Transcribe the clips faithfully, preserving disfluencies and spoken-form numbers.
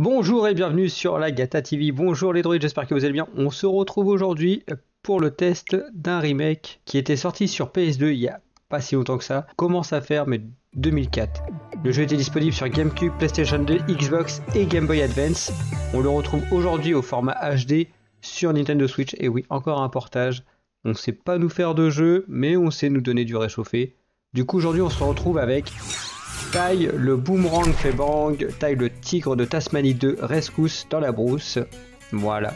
Bonjour et bienvenue sur la GATA T V, bonjour les droïdes, j'espère que vous allez bien. On se retrouve aujourd'hui pour le test d'un remake qui était sorti sur P S deux il n'y a pas si longtemps que ça. Commence à faire, mais deux mille quatre. Le jeu était disponible sur GameCube, PlayStation deux, Xbox et Game Boy Advance. On le retrouve aujourd'hui au format H D sur Nintendo Switch. Et oui, encore un portage. On ne sait pas nous faire de jeu, mais on sait nous donner du réchauffé. Du coup, aujourd'hui, on se retrouve avec T Y, le boomerang fait bang, T Y, le tigre de Tasmanie deux, rescousse dans la brousse. Voilà.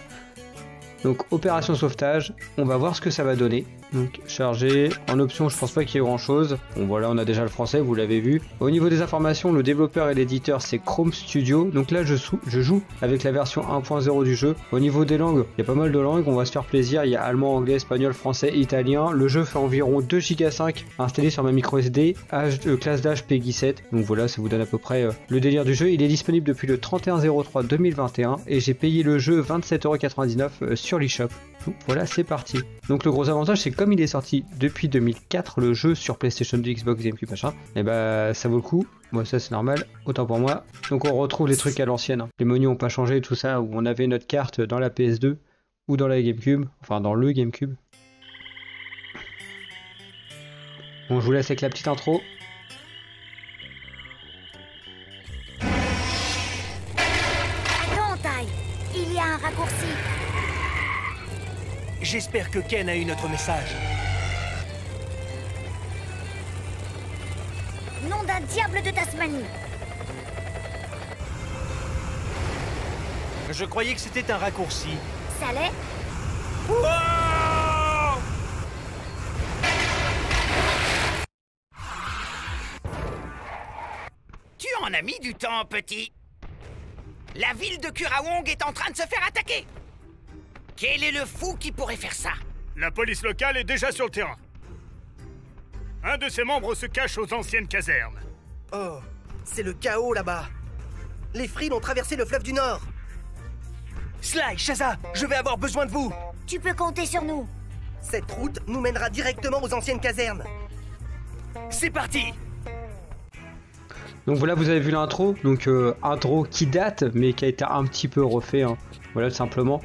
Donc, opération sauvetage, on va voir ce que ça va donner. Donc, charger, en option, je pense pas qu'il y ait grand chose. Bon, voilà, on a déjà le français, vous l'avez vu. Au niveau des informations, le développeur et l'éditeur, c'est Krome Studios. Donc là, je, je joue avec la version un point zéro du jeu. Au niveau des langues, il y a pas mal de langues, on va se faire plaisir. Il y a allemand, anglais, espagnol, français, italien. Le jeu fait environ deux virgule cinq giga installé sur ma micro S D, âge, euh, classe d'âge P E G I sept. Donc voilà, ça vous donne à peu près euh, le délire du jeu. Il est disponible depuis le trente et un zéro trois deux mille vingt et un et j'ai payé le jeu vingt-sept euros quatre-vingt-dix-neuf euh, sur l'eShop. Voilà, c'est parti. Donc le gros avantage, c'est que comme il est sorti depuis deux mille quatre, le jeu sur PlayStation deux, Xbox, GameCube, machin, et bah ça vaut le coup. Moi, bon, ça c'est normal, autant pour moi. Donc on retrouve les trucs à l'ancienne, hein. Les menus n'ont pas changé, tout ça, où on avait notre carte dans la P S deux ou dans la GameCube, enfin dans le GameCube. Bon, je vous laisse avec la petite intro. Attends, T Y, il y a un raccourci. J'espère que Ken a eu notre message. Nom d'un diable de Tasmanie. Je croyais que c'était un raccourci. Ça l'est ? Wow ! Tu en as mis du temps, petit. La ville de Kurawong est en train de se faire attaquer. Quel est le fou qui pourrait faire ça? La police locale est déjà sur le terrain. Un de ses membres se cache aux anciennes casernes. Oh, c'est le chaos là-bas. Les Frill ont traversé le fleuve du Nord. Sly, Shaza, je vais avoir besoin de vous. Tu peux compter sur nous. Cette route nous mènera directement aux anciennes casernes. C'est parti. Donc voilà, vous avez vu l'intro. Donc euh, intro qui date, mais qui a été un petit peu refait, hein. Voilà, tout simplement.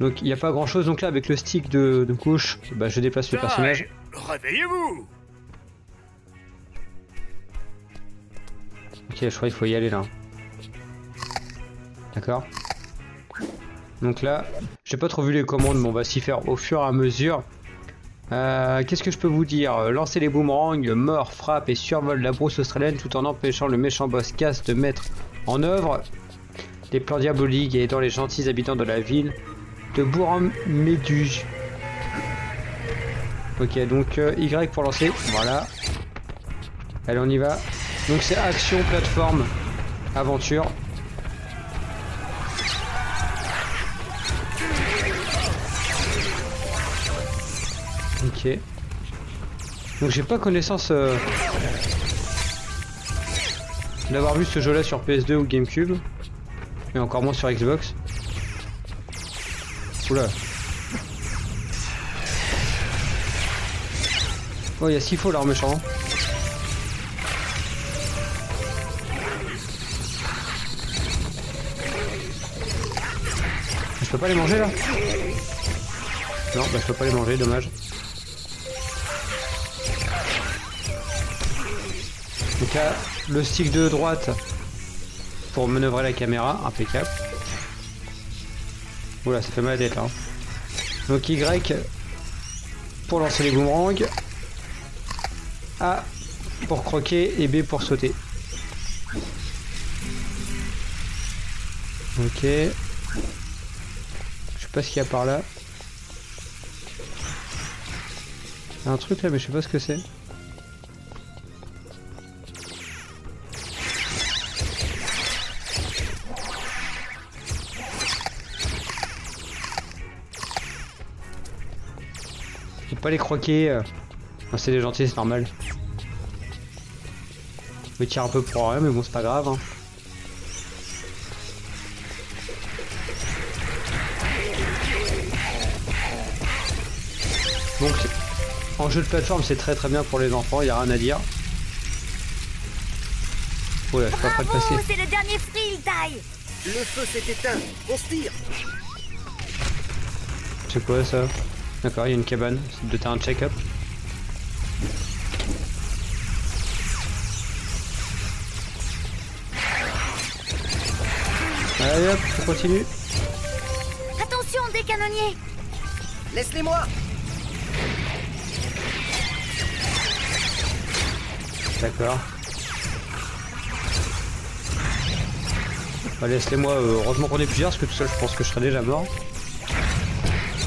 Donc il n'y a pas grand chose, donc là avec le stick de, de gauche, bah, je déplace le personnage. Réveillez-vous! Ok, je crois qu'il faut y aller là. D'accord. Donc là, j'ai pas trop vu les commandes, mais on va s'y faire au fur et à mesure. Euh, Qu'est-ce que je peux vous dire? Lancer les boomerangs, mort, frappe et survole la brousse australienne tout en empêchant le méchant boss Cass de mettre en œuvre des plans diaboliques et aidant les gentils habitants de la ville de Bourg-en-Méduge. Ok, donc euh, Y pour lancer. Voilà. Allez, on y va. Donc c'est action, plateforme, aventure. Ok. Donc j'ai pas connaissance euh, d'avoir vu ce jeu-là sur P S deux ou GameCube. Et encore moins sur Xbox. Oula. Oh, il y a six faux là en méchant. Je peux pas les manger là? Non, bah je peux pas les manger, dommage. Donc là, le stick de droite pour manœuvrer la caméra, impeccable. Oula, ça fait mal à la tête là. Donc Y pour lancer les boomerangs, A pour croquer et B pour sauter. Ok. Je sais pas ce qu'il y a par là. Il y a un truc là mais je sais pas ce que c'est. Pas les croquer, enfin, c'est des gentils, c'est normal. Je me tire un peu pour rien, mais bon, c'est pas grave, hein. Donc, en jeu de plateforme, c'est très très bien pour les enfants, il n'y a rien à dire. Oula, je suis pas prêt de passer. C'est le dernier Frill, T Y. Le feu s'est éteint. On se tire. C'est quoi ça? D'accord, il y a une cabane. C'est de terrain de check-up. Allez hop, on continue. Attention des canonniers. Laisse-les-moi. D'accord. Bah, laisse-les-moi, heureusement qu'on est plusieurs, parce que tout seul je pense que je serais déjà mort.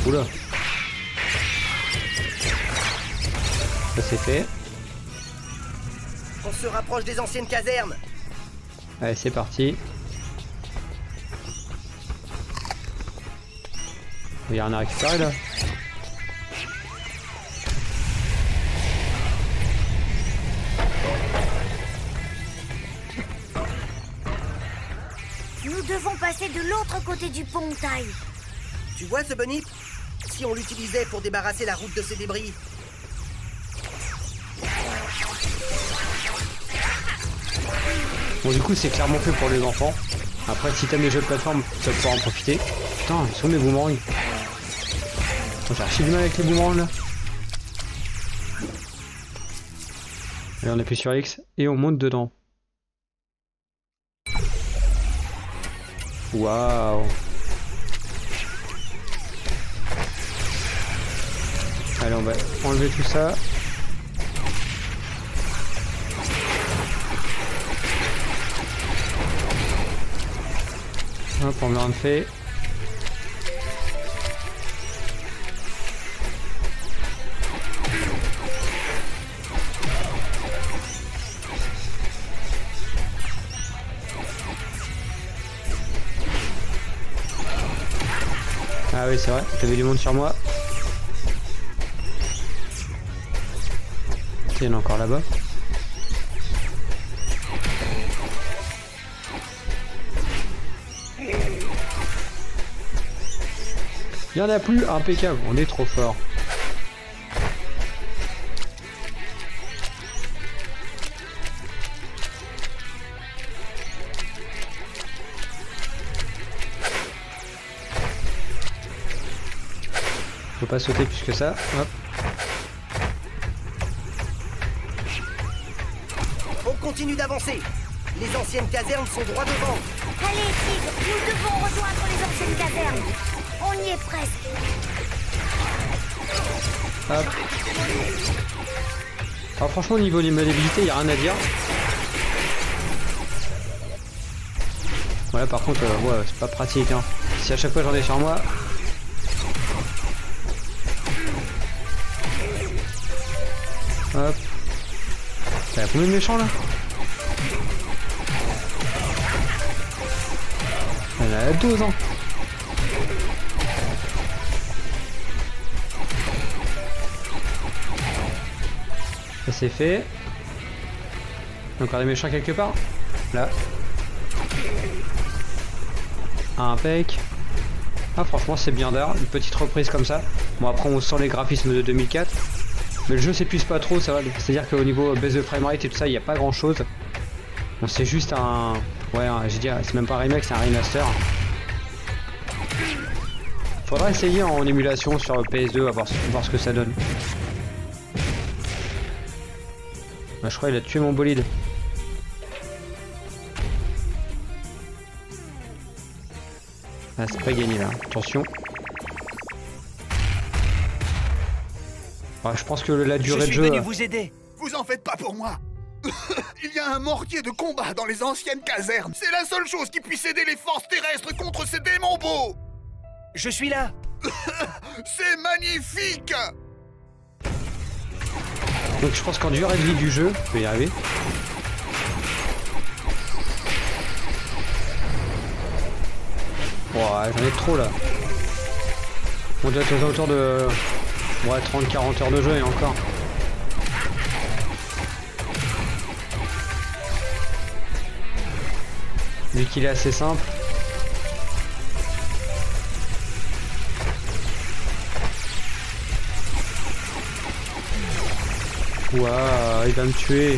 Oula. Ça c'est fait. On se rapproche des anciennes casernes. Allez, c'est parti. Il y en a récupéré là. Nous devons passer de l'autre côté du pont, Taille. Tu vois ce bonnet? Si on l'utilisait pour débarrasser la route de ces débris. Bon, du coup, c'est clairement fait pour les enfants. Après, si t'aimes les jeux de plateforme, tu vas pouvoir en profiter. Putain, ils sont mes boomerangs. J'ai archi du mal avec les boomerangs là. Allez, on appuie sur X et on monte dedans. Waouh. Allez, on va enlever tout ça. Hop, on l'a fait. Ah oui, c'est vrai, t'avais du monde sur moi. Il y en a encore là-bas. Il y en a plus, impeccable, on est trop fort. Faut pas sauter plus que ça. Hop. On continue d'avancer. Les anciennes casernes sont droit devant. Allez, Tigre, nous devons rejoindre les anciennes casernes. On y est presque. Hop. Alors franchement, au niveau des malhabilités, il n'y a rien à dire. Voilà, par contre, euh, ouais, c'est pas pratique. Hein. Si à chaque fois j'en ai sur moi... Hop. Il y a combien de méchants là? Il y en a douze ans. Ça c'est fait. Il y a encore des méchants quelque part. Là. Un pec. Ah franchement c'est bien d'art. Une petite reprise comme ça. Bon après on sent les graphismes de deux mille quatre. Mais le jeu s'épuise pas trop, ça va, c'est-à-dire qu'au niveau base de framerate et tout ça, il n'y a pas grand-chose. Bon, c'est juste un... Ouais, un... j'ai dit, c'est même pas un remake, c'est un remaster. Faudra essayer en émulation sur P S deux, à voir, voir ce que ça donne. Bah, je crois qu'il a tué mon bolide. Ah, c'est pas gagné là, attention. Je pense que la durée de jeu... Je suis venu vous aider. Vous en faites pas pour moi. Il y a un mortier de combat dans les anciennes casernes. C'est la seule chose qui puisse aider les forces terrestres contre ces démons beaux. Je suis là. C'est magnifique. Donc je pense qu'en durée de vie du jeu, je peux y arriver. Ouah, j'en ai trop là. On doit être autour de... Ouais, trente quarante heures de jeu et encore. Vu qu'il est assez simple. Waouh, il va me tuer.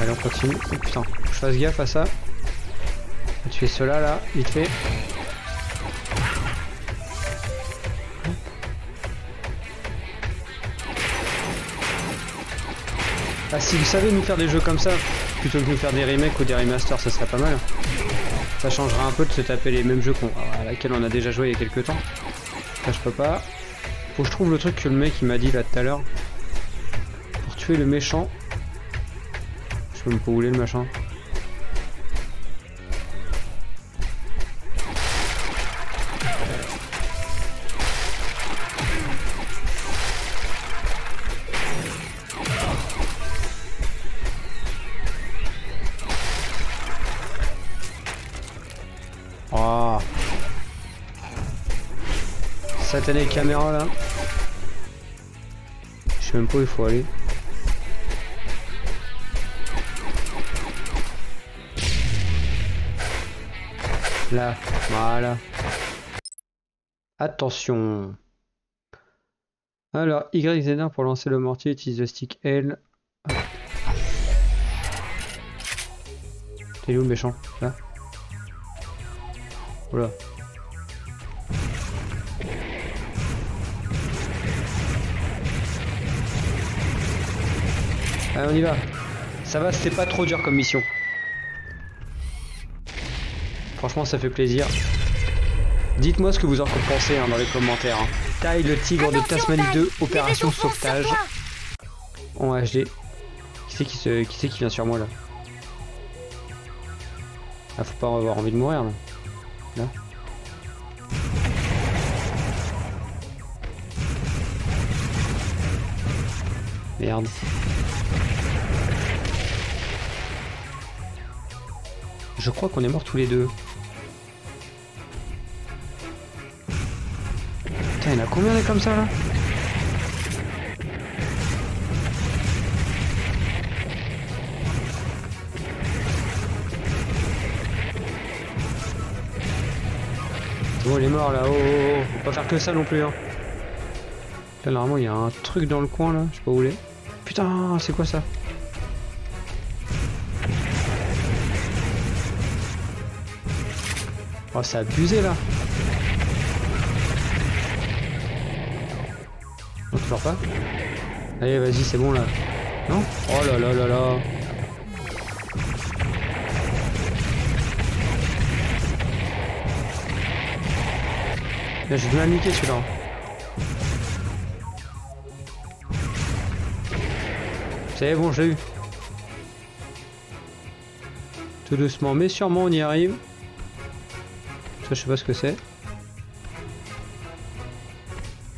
Allez, on continue. Oh, putain, faut que je fasse gaffe à ça. On va tuer ceux-là, là, vite fait. Ah, si vous savez nous faire des jeux comme ça, plutôt que nous faire des remakes ou des remasters, ça serait pas mal. Ça changera un peu de se taper les mêmes jeux qu'on, à laquelle on a déjà joué il y a quelques temps. Là, je peux pas. Faut que je trouve le truc que le mec il m'a dit là tout à l'heure. Pour tuer le méchant. Je peux me pouler le machin. Oh. Satanée caméra là. Je sais même pas où il faut aller. Là, voilà. Attention. Alors, Y Z un pour lancer le mortier, utilise le stick L. T'es où le méchant là? Oula. Allez, on y va. Ça va, c'était pas trop dur comme mission. Franchement, ça fait plaisir. Dites-moi ce que vous en pensez hein, dans les commentaires. Hein. Taille le tigre de Tasmanie deux, opération sauvetage. En H D. Qui c'est qui, se... qui, c'est qui vient sur moi là? Ah, faut pas avoir envie de mourir là. Là. Merde. Je crois qu'on est morts tous les deux. Putain, il y en a combien comme ça là? Oh, il est mort là, oh, oh, oh. Faut pas faire que ça non plus hein. Là normalement il y a un truc dans le coin là, je sais pas où il est. Putain, c'est quoi ça? Oh, c'est abusé là. On te meurt pas? Allez, vas-y, c'est bon là. Non? Oh là là là là. Là, j'ai dû la niquer celui-là. C'est bon, je l'ai eu. Tout doucement, mais sûrement on y arrive. Ça, je sais pas ce que c'est.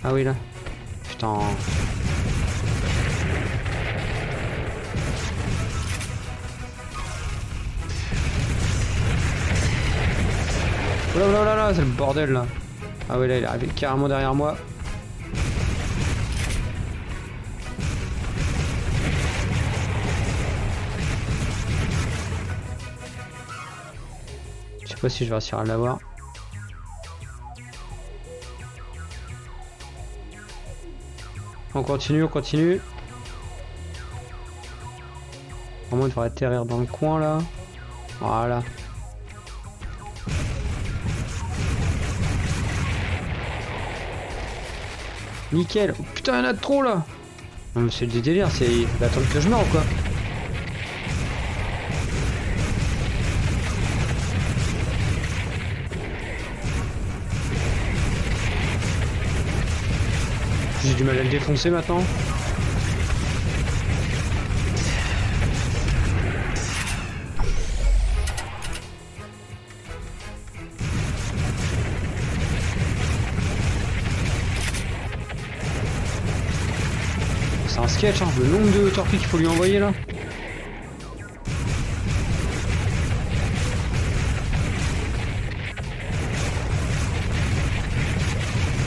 Ah oui, là. Putain. Oh là là là là, c'est le bordel là. Ah ouais, là il est arrivé carrément derrière moi. Je sais pas si je vais réussir à l'avoir. On continue, on continue. Normalement il devrait atterrir dans le coin là. Voilà. Nickel. Oh, putain, il y en a trop là. Non mais c'est du délire, c'est d'attendre que je meure ou quoi? J'ai du mal à le défoncer maintenant. C'est un sketch, hein, le nombre de torpilles qu'il faut lui envoyer là.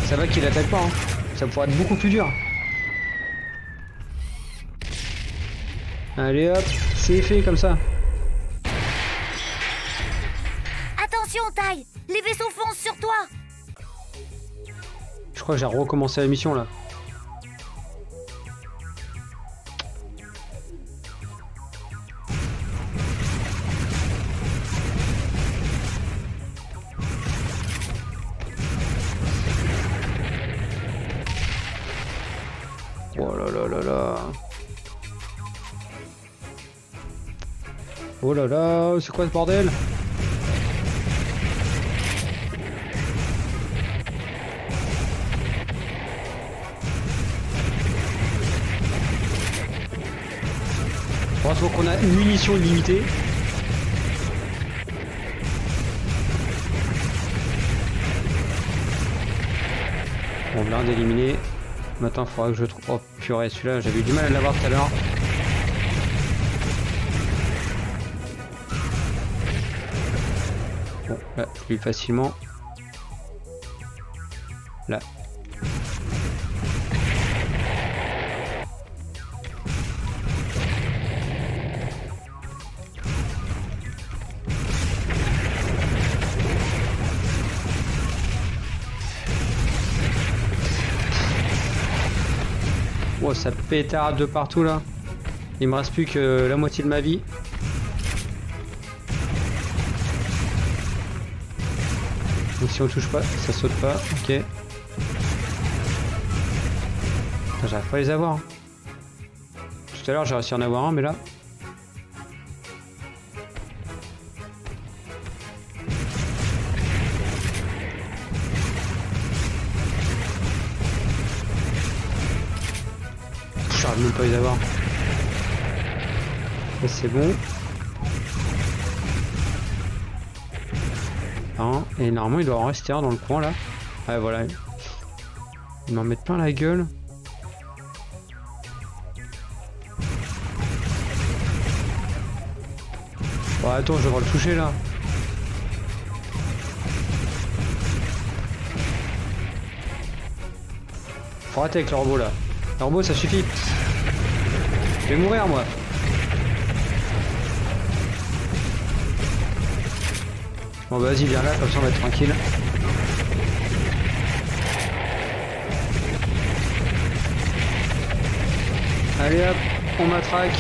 Ça va qu'il attaque pas, hein. Ça pourrait être beaucoup plus dur. Allez hop, c'est fait comme ça. Attention Taille, les vaisseaux foncent sur toi. Je crois que j'ai recommencé la mission là. Oh là là, c'est quoi ce bordel? Heureusement qu'on a une munition limitée. Bon, blinde éliminée. Maintenant, il faudra que je trouve... Oh purée, celui-là, j'avais eu du mal à l'avoir tout à l'heure. Bon, là, je l'ai eu facilement. Là. Oh, ça pétarde de partout là. Il me reste plus que la moitié de ma vie. Donc si on touche pas, ça saute pas. Ok. J'arrive pas à les avoir. Tout à l'heure j'ai réussi à en avoir un, mais là. Même pas les avoir. Et c'est bon. Hein, et normalement il doit en rester un dans le coin là. Ah voilà. Ils m'en mettent plein la gueule. Bon, attends, je vais devoir le toucher là. Faut arrêter avec le robot là. Le robot ça suffit. Je vais mourir moi. Bon bah vas-y viens là, comme ça on va être tranquille. Allez hop, on m'attraque.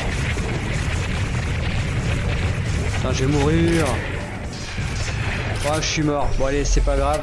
Putain je vais mourir. Oh je suis mort, bon allez c'est pas grave.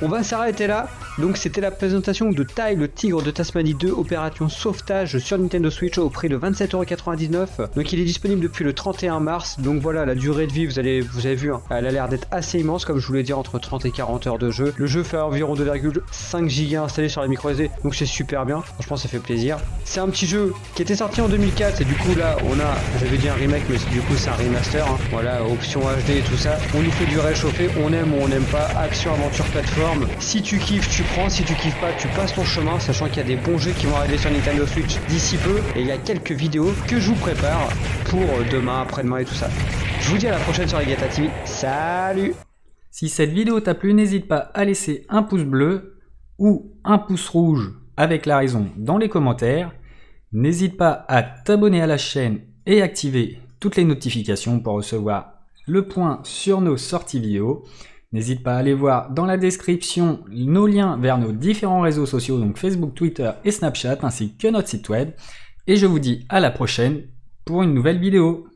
On va s'arrêter là. Donc c'était la présentation de T Y, le tigre de Tasmanie deux, opération sauvetage sur Nintendo Switch au prix de vingt-sept euros quatre-vingt-dix-neuf. Donc il est disponible depuis le trente et un mars. Donc voilà, la durée de vie, vous allez, vous avez vu, hein, elle a l'air d'être assez immense, comme je vous l'ai dit, entre trente et quarante heures de jeu. Le jeu fait environ deux virgule cinq gigas installés sur la micro S D, donc c'est super bien. Franchement, ça fait plaisir. C'est un petit jeu qui était sorti en deux mille quatre et du coup là, on a, j'avais dit un remake, mais du coup c'est un remaster. Hein. Voilà, option H D et tout ça. On lui fait du réchauffé, on aime ou on n'aime pas. Action, aventure, plateforme. Si tu kiffes, tu prends, si tu kiffes pas tu passes ton chemin, sachant qu'il y a des bons jeux qui vont arriver sur Nintendo Switch d'ici peu et il y a quelques vidéos que je vous prépare pour demain, après-demain et tout ça. Je vous dis à la prochaine sur les GATA T V. Salut. Si cette vidéo t'a plu, n'hésite pas à laisser un pouce bleu ou un pouce rouge avec la raison dans les commentaires. N'hésite pas à t'abonner à la chaîne et activer toutes les notifications pour recevoir le point sur nos sorties vidéo. N'hésite pas à aller voir dans la description nos liens vers nos différents réseaux sociaux, donc Facebook, Twitter et Snapchat, ainsi que notre site web. Et je vous dis à la prochaine pour une nouvelle vidéo.